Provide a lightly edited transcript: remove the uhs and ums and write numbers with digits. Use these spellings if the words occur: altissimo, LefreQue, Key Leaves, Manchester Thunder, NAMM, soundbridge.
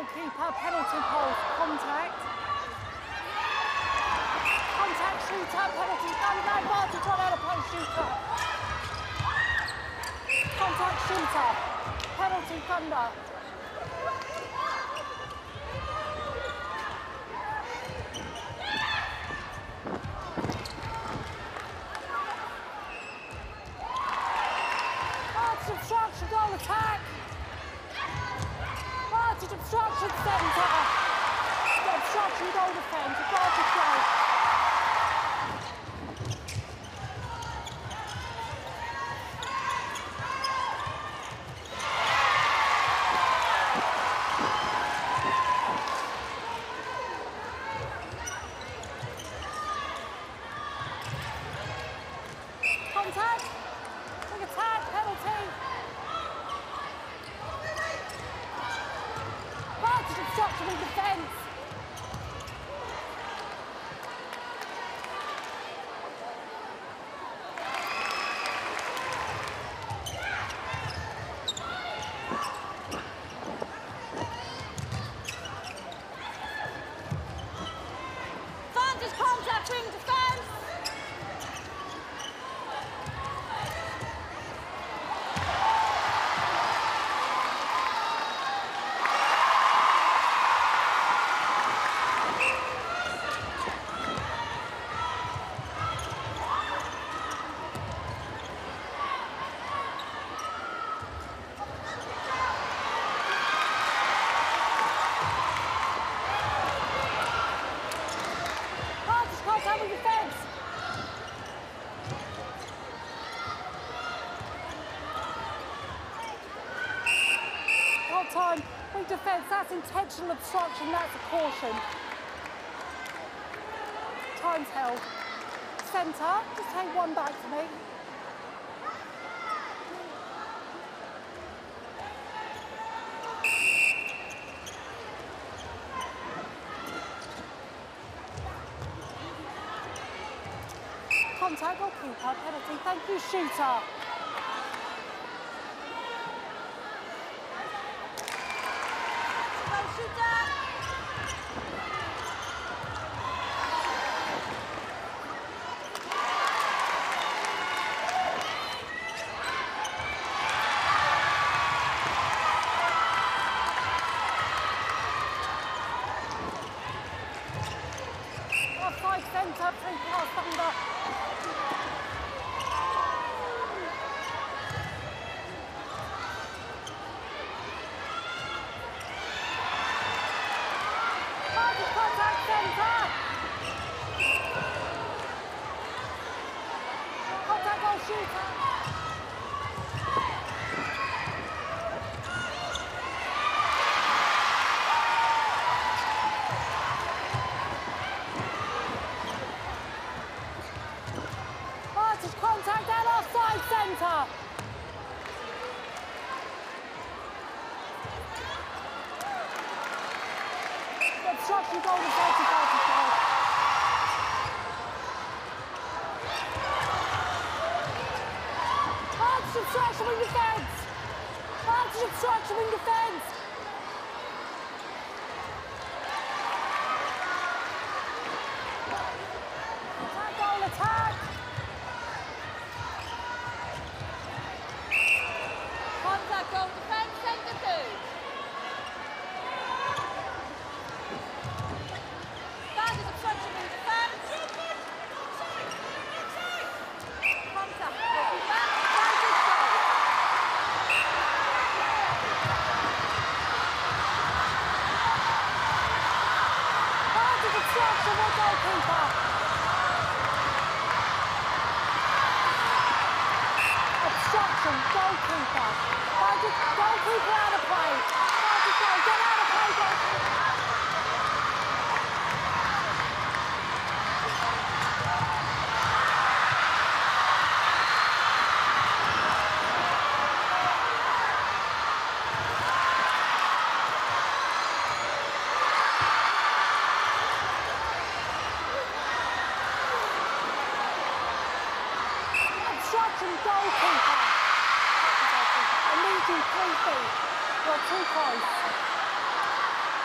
goalkeeper, penalty post, contact, shooter, penalty, 39 yards to run out of post, shooter. Contact, shooter, penalty, Thunder. Obstruction, goal attack. Vantage obstruction centre. Obstruction, goal defence. Vantage goal. Contact. Big attack. Penalty. Obstruction in defence. Thunder's contact wing defence. Time. Weak defence, that's intentional obstruction, that's a caution. Time's held. Centre, just take one back to me. Contact, goalkeeper, penalty, thank you, shooter. Five centre, three pass, Thunder. Vantage contact centre. Contact goal shooter. Contact that offside centre. Obstruction goal to 30-35. Vantage obstruction wing defence. Vantage obstruction wing defence. Attack goal attack. Goal defence, centre two. That is obstruction in defence. Contact, goal back, vantage goal. Vantage obstruction or goalkeeper. Obstruction, goalkeeper. Goalkeeper out of play. Get out of play, goalkeeper. Obstruction, goalkeeper. I need you 3 feet. You're too close.